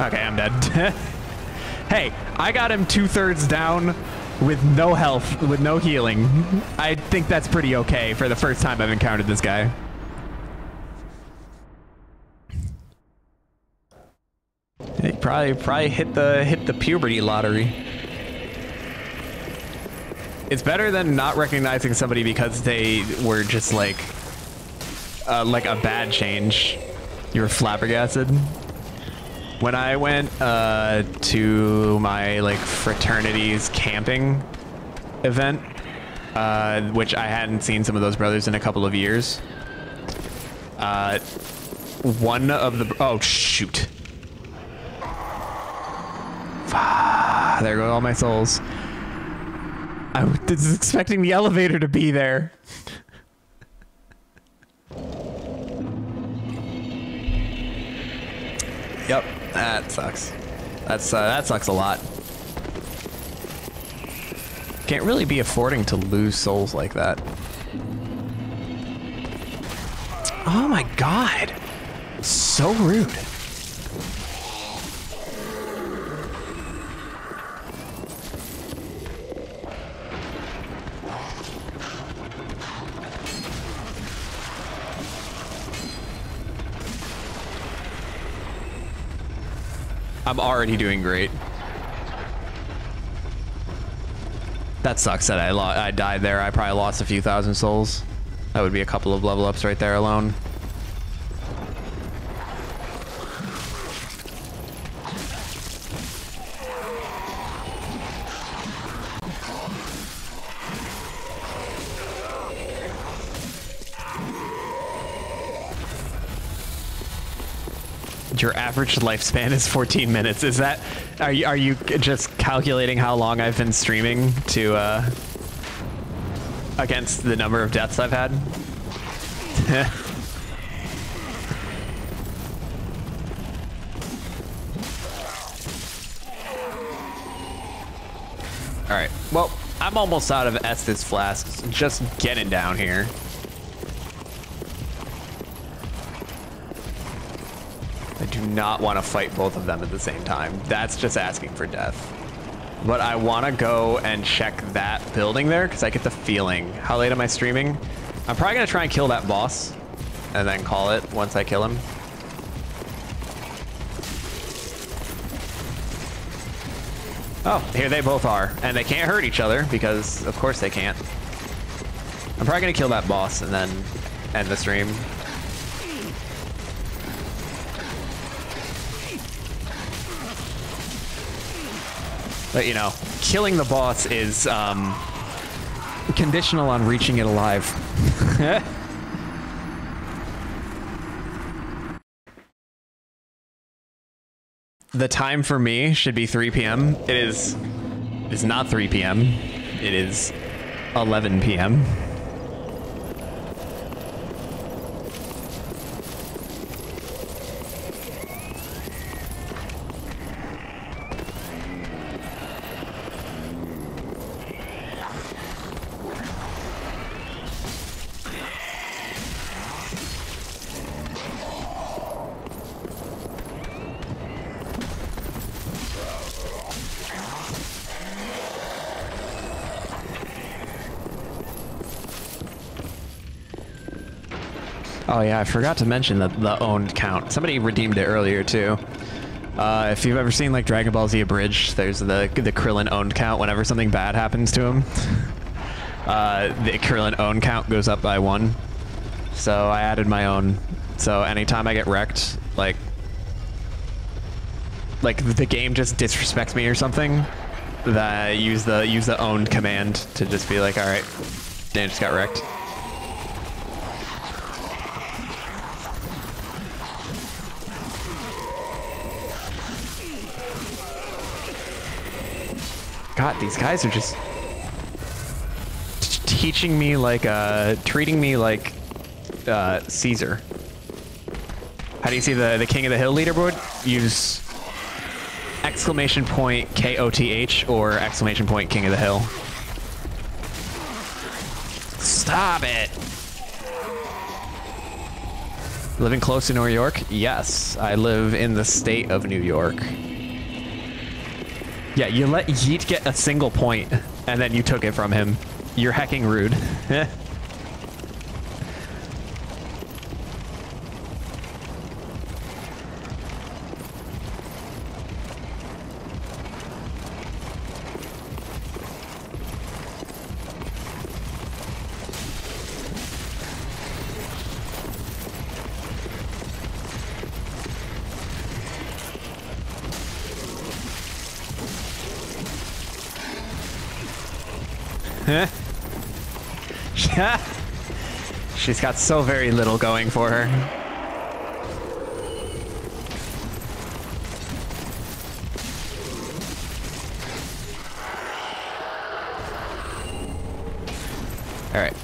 Okay, I'm dead. Hey, I got him 2/3 down with no health, with no healing. I think that's pretty okay for the first time I've encountered this guy. He probably hit the puberty lottery. It's better than not recognizing somebody because they were just like a bad change. You were flabbergasted. When I went to my fraternity's camping event, which I hadn't seen some of those brothers in a couple of years. One of the oh shoot. There go all my souls. I was expecting the elevator to be there. Yep, that sucks. That's that sucks a lot. Can't really be affording to lose souls like that. Oh my god. So rude. I'm already doing great. That sucks that I died there. I probably lost a few thousand souls. That would be a couple of level ups right there alone. Your average lifespan is 14 minutes. Is that, are you just calculating how long I've been streaming to, against the number of deaths I've had? All right, well, I'm almost out of Estus Flasks. Just getting down here. Do not want to fight both of them at the same time. That's just asking for death. But I want to go and check that building there because I get the feeling. How late am I streaming? I'm probably going to try and kill that boss and then call it once I kill him. Oh, here they both are. And they can't hurt each other because of course they can't. I'm probably going to kill that boss and then end the stream. But, you know, killing the boss is conditional on reaching it alive. The time for me should be 3 p.m. It is not 3 p.m. It is 11 p.m. Oh yeah, I forgot to mention the owned count. Somebody redeemed it earlier too. If you've ever seen Dragon Ball Z Abridged, there's the Krillin owned count. Whenever something bad happens to him, the Krillin owned count goes up by 1. So I added my own. So anytime I get wrecked, like the game just disrespects me or something, that I use the owned command to just be like, all right, Dan just got wrecked. God, these guys are just teaching me treating me like Caesar. How do you see the King of the Hill leaderboard? Use ! KOTH or ! King of the Hill. Stop it! Living close to New York? Yes, I live in the state of New York. Yeah, you let Yeet get a single point, and then you took it from him. You're hecking rude. She's got so very little going for her. All right.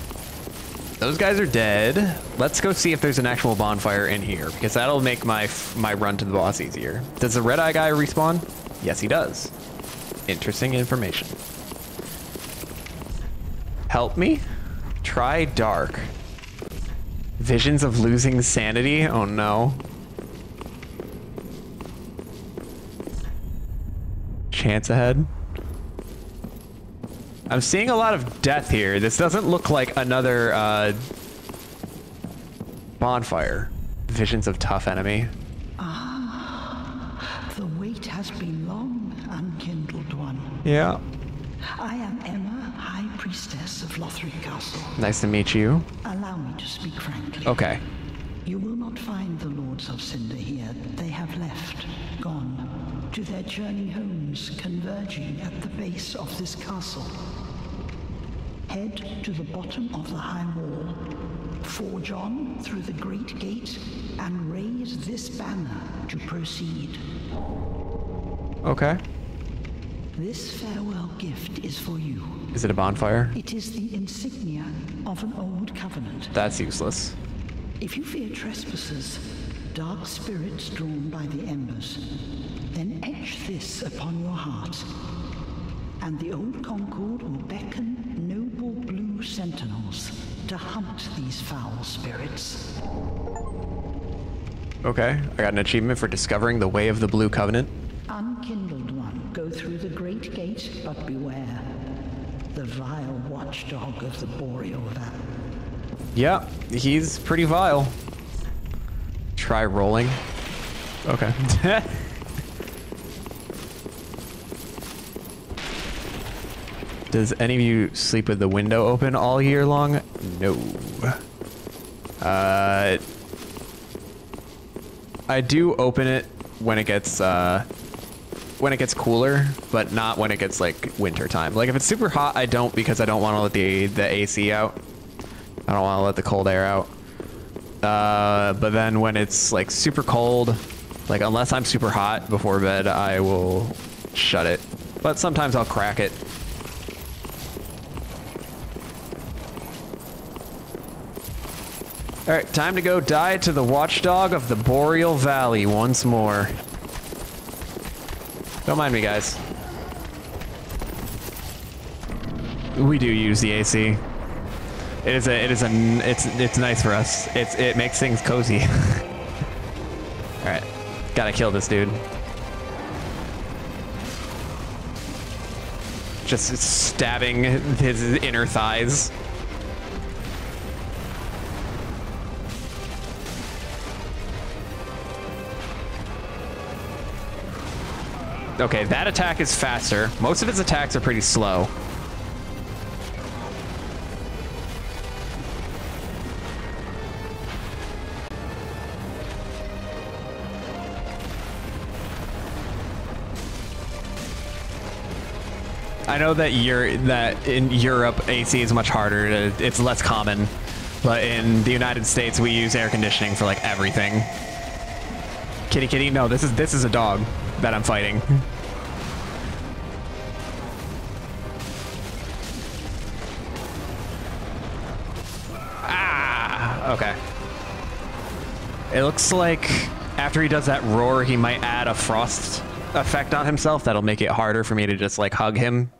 Those guys are dead. Let's go see if there's an actual bonfire in here, because that'll make my run to the boss easier. Does the red-eye guy respawn? Yes, he does. Interesting information. Help me? Try dark. Visions of losing sanity? Oh no. Chance ahead. I'm seeing a lot of death here. This doesn't look like another bonfire. Visions of tough enemy. Ah, the wait has been long, unkindled one. Yeah. I am Emma, High Priestess of Lothric Castle. Nice to meet you. Allow me to speak frankly. Okay. You will not find the Lords of Cinder here. They have left, gone, to their journey homes, converging at the base of this castle. Head to the bottom of the high wall. Forge on through the great gate and raise this banner to proceed. Okay. This farewell gift is for you. Is it a bonfire? It is the insignia of an old covenant. That's useless. If you fear trespassers, dark spirits drawn by the embers, then etch this upon your heart, and the old Concord will beckon noble blue sentinels to hunt these foul spirits. Okay, I got an achievement for discovering the Way of the Blue Covenant. Unkindled one, go through the great gate, but beware. The vile watchdog of the Boreal Valley. Yeah, he's pretty vile. Try rolling. Okay. Does any of you sleep with the window open all year long? No. I do open it when it gets when it gets cooler, but not when it gets like winter time. Like if it's super hot, I don't, because I don't want to let the AC out. I don't want to let the cold air out. But then when it's like super cold, like unless I'm super hot before bed, I will shut it. But sometimes I'll crack it. All right, time to go die to the watchdog of the Boreal Valley once more. Don't mind me, guys. We do use the AC. It's nice for us. It makes things cozy. All right, gotta kill this dude. Just stabbing his inner thighs. Okay, that attack is faster. Most of his attacks are pretty slow. I know that in Europe AC is much harder. It's less common, but in the United States we use air conditioning for like everything. Kitty, kitty. No, this is a dog that I'm fighting. Ah, okay. It looks like after he does that roar, he might add a frost effect on himself. That'll make it harder for me to just like hug him.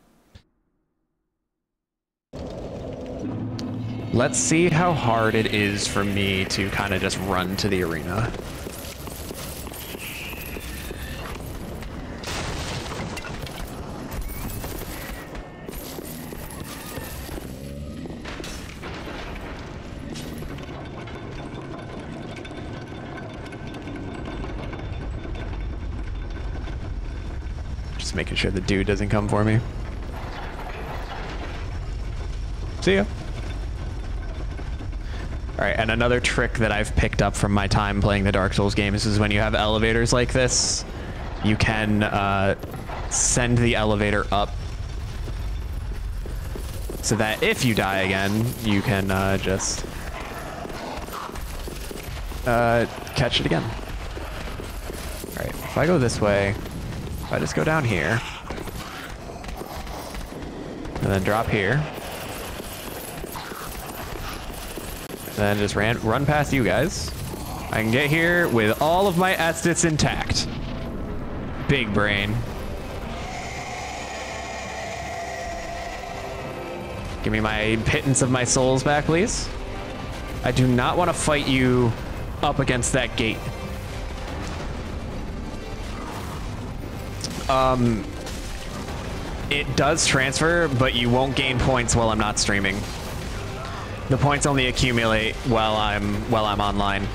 Let's see how hard it is for me to kind of just run to the arena. Just making sure the dude doesn't come for me. See ya. Alright, and another trick that I've picked up from my time playing the Dark Souls games is when you have elevators like this, you can send the elevator up so that if you die again, you can just catch it again. Alright, if I go this way, if I just go down here, and then drop here, then just run past you guys. I can get here with all of my Estus intact. Big brain. Give me my pittance of my souls back, please. I do not want to fight you up against that gate. It does transfer, but you won't gain points while I'm not streaming. The points only accumulate while I'm online.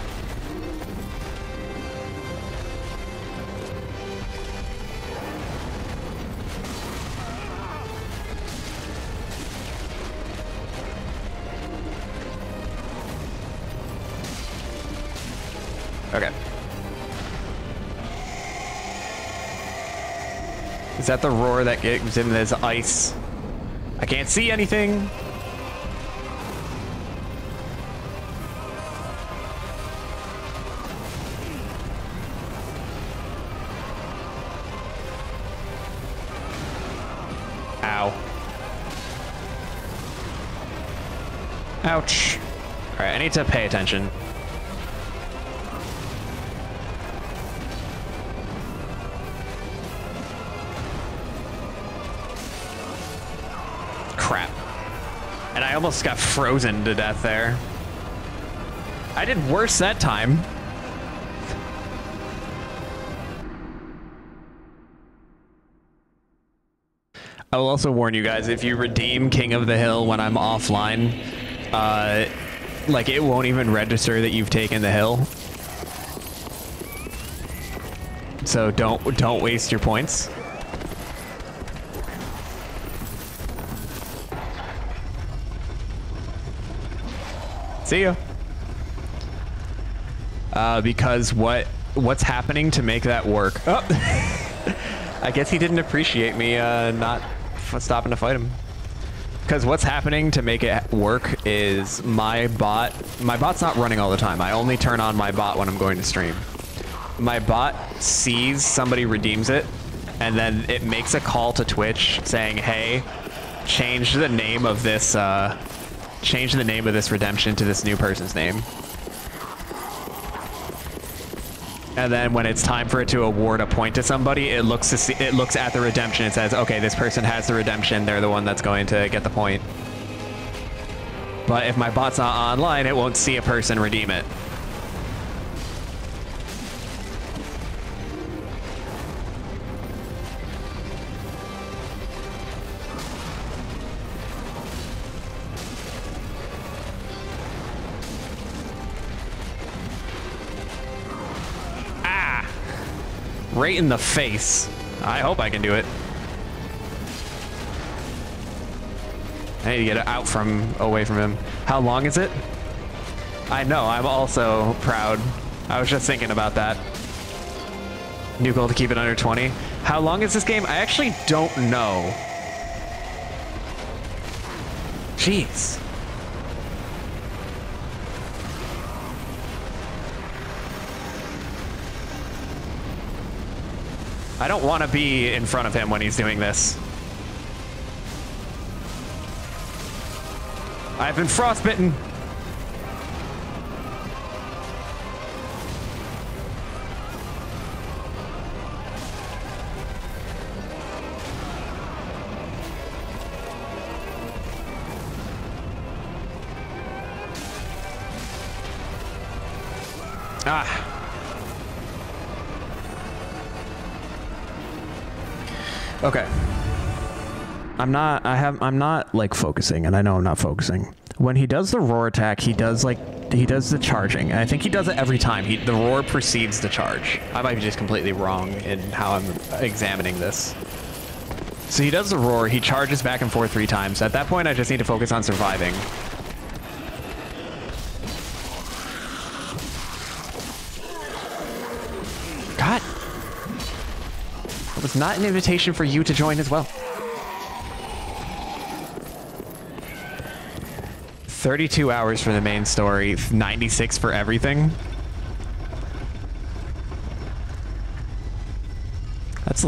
Okay. Is that the roar that gives him this ice? I can't see anything. Ouch. Alright, I need to pay attention. Crap. And I almost got frozen to death there. I did worse that time. I will also warn you guys, if you redeem King of the Hill when I'm offline, like it won't even register that you've taken the hill. So don't waste your points. See ya. Because what's happening to make that work? Oh. I guess he didn't appreciate me not stopping to fight him. Because what's happening to make it work is my bot's not running all the time. I only turn on my bot when I'm going to stream. My bot sees somebody redeems it, and then it makes a call to Twitch saying, hey, change the name of this redemption to this new person's name. And then when it's time for it to award a point to somebody, it looks to see, it looks at the redemption and says, okay, this person has the redemption. They're the one that's going to get the point. But if my bot's not online, it won't see a person redeem it. Right in the face. I hope I can do it. I need to get it out from away from him. How long is it? I know, I'm also proud. I was just thinking about that. New goal to keep it under 20. How long is this game? I actually don't know. Jeez. I don't want to be in front of him when he's doing this. I've been frostbitten. Ah. Okay. I'm not like focusing, and I know I'm not focusing. When he does the roar attack, he does the charging, and I think he does it every time. The roar precedes the charge. I might be just completely wrong in how I'm examining this. So he does the roar, he charges back and forth 3 times. At that point, I just need to focus on surviving. God. It was not an invitation for you to join as well. 32 hours for the main story, 96 for everything. That's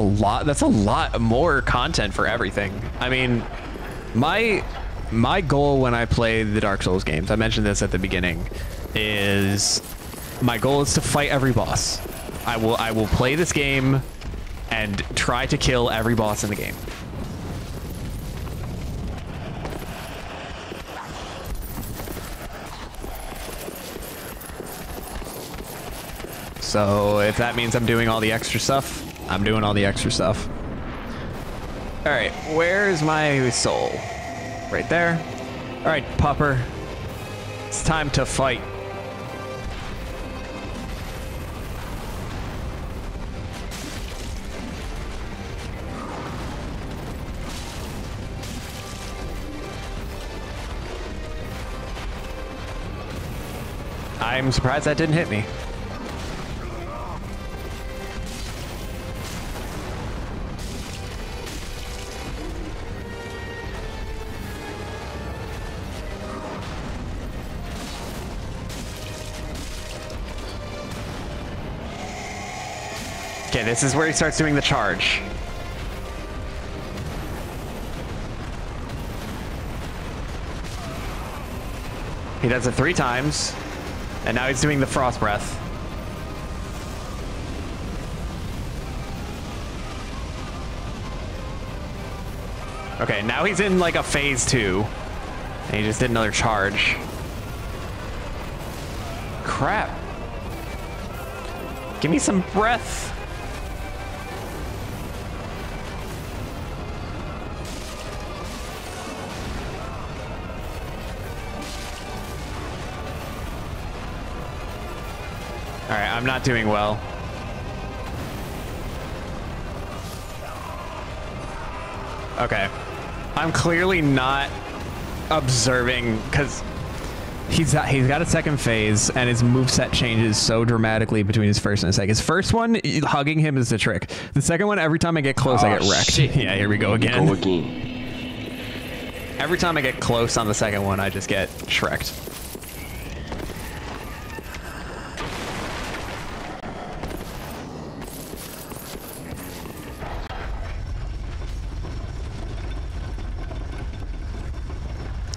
a lot more content for everything. I mean, my goal when I play the Dark Souls games, I mentioned this at the beginning, is my goal is to fight every boss. I will play this game and try to kill every boss in the game. So if that means I'm doing all the extra stuff, I'm doing all the extra stuff. All right, where's my soul? Right there. All right, Popper. It's time to fight. I'm surprised that didn't hit me. Okay, this is where he starts doing the charge. He does it 3 times, and now he's doing the frost breath. Okay, now he's in like a phase 2, and he just did another charge. Crap. Give me some breath. All right, I'm not doing well. Okay. I'm clearly not observing, because he's got a second phase, and his moveset changes so dramatically between his first and his second. His first one, hugging him is the trick. The second one, every time I get close, I get wrecked. Shit. Yeah, here we go again. Every time I get close on the second one, I just get shreked.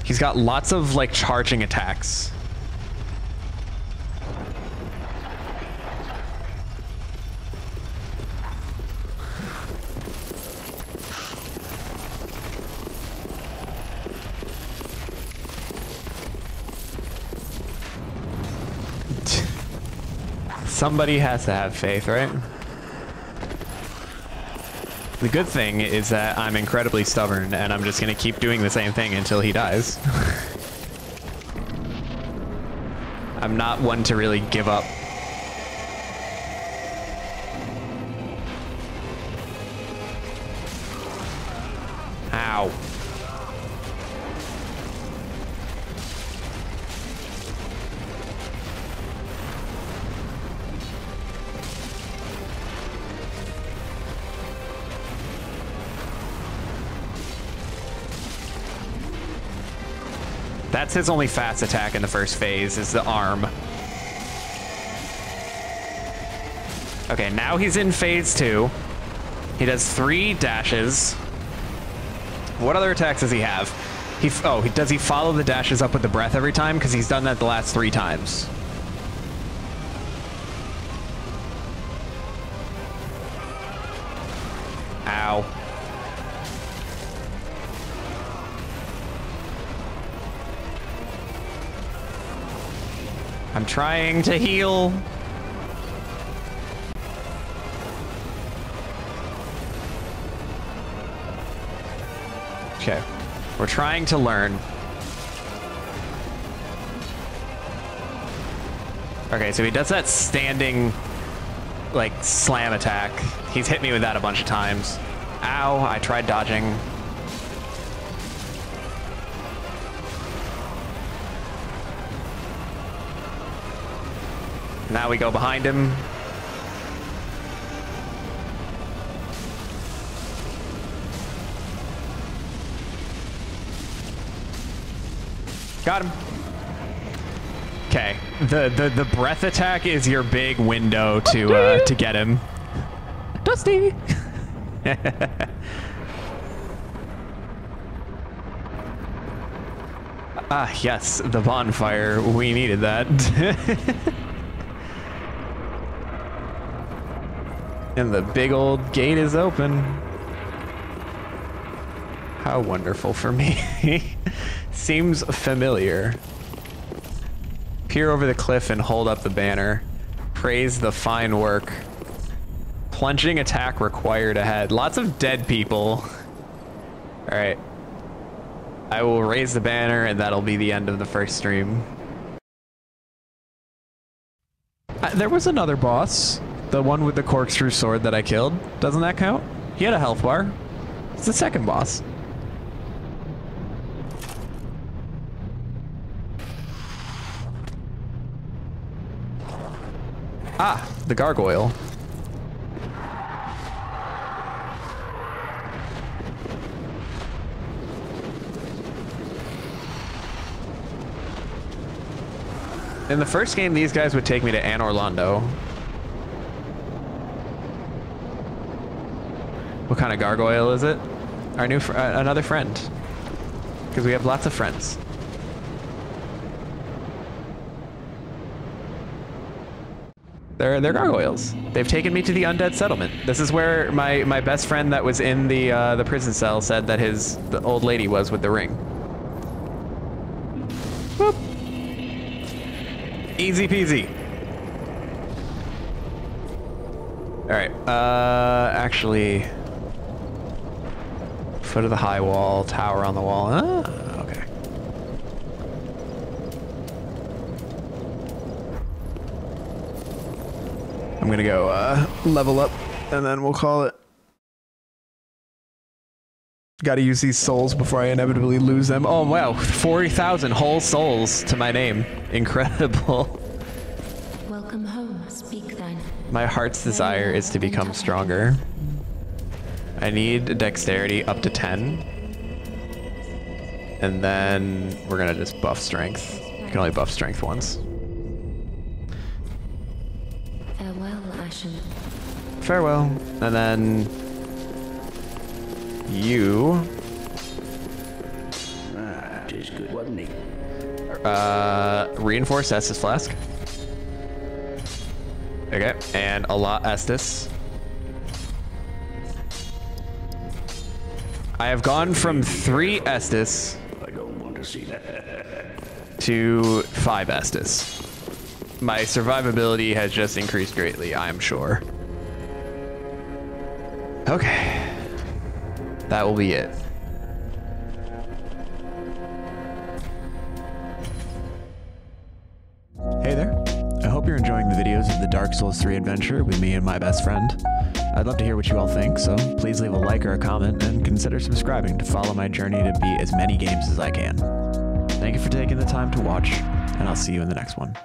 He's got lots of like charging attacks. Somebody has to have faith, right? The good thing is that I'm incredibly stubborn, and I'm just gonna keep doing the same thing until he dies. I'm not one to really give up. Ow. That's his only fast attack in the first phase, is the arm. Okay, now he's in phase 2. He does 3 dashes. What other attacks does he have? Does he follow the dashes up with the breath every time? Because he's done that the last 3 times. Ow. I'm trying to heal. Okay. We're trying to learn. Okay, so he does that standing, like, slam attack. He's hit me with that a bunch of times. Ow, I tried dodging. Now we go behind him. Got him. Okay. The breath attack is your big window to get him. Dusty. Ah, yes, the bonfire. We needed that. And the big old gate is open. How wonderful for me. Seems familiar. Peer over the cliff and hold up the banner. Praise the fine work. Plunging attack required ahead. Lots of dead people. All right. I will raise the banner and that'll be the end of the first stream. There was another boss. The one with the corkscrew sword that I killed. Doesn't that count? He had a health bar. It's the second boss. Ah, the gargoyle. In the first game, these guys would take me to Anor Londo. What kind of gargoyle is it? Our new another friend. Because we have lots of friends. They're gargoyles. They've taken me to the Undead Settlement. This is where my best friend that was in the prison cell said that the old lady was with the ring. Whoop. Easy peasy. All right. Actually, foot of the high wall, tower on the wall. Ah, okay. I'm gonna go level up, and then we'll call it. Gotta use these souls before I inevitably lose them. Oh wow, 40,000 whole souls to my name. Incredible. Welcome home, speak thine. My heart's desire is to become stronger. I need dexterity up to 10. And then we're gonna just buff strength. You can only buff strength once. Farewell, and then you. Reinforce Estus Flask. Okay, and a lot Estus. I have gone from 3 Estus to 5 Estus. My survivability has just increased greatly, I'm sure. Okay, that will be it. Hey there, I hope you're enjoying the videos of the Dark Souls 3 adventure with me and my best friend. I'd love to hear what you all think, so please leave a like or a comment and consider subscribing to follow my journey to beat as many games as I can. Thank you for taking the time to watch, and I'll see you in the next one.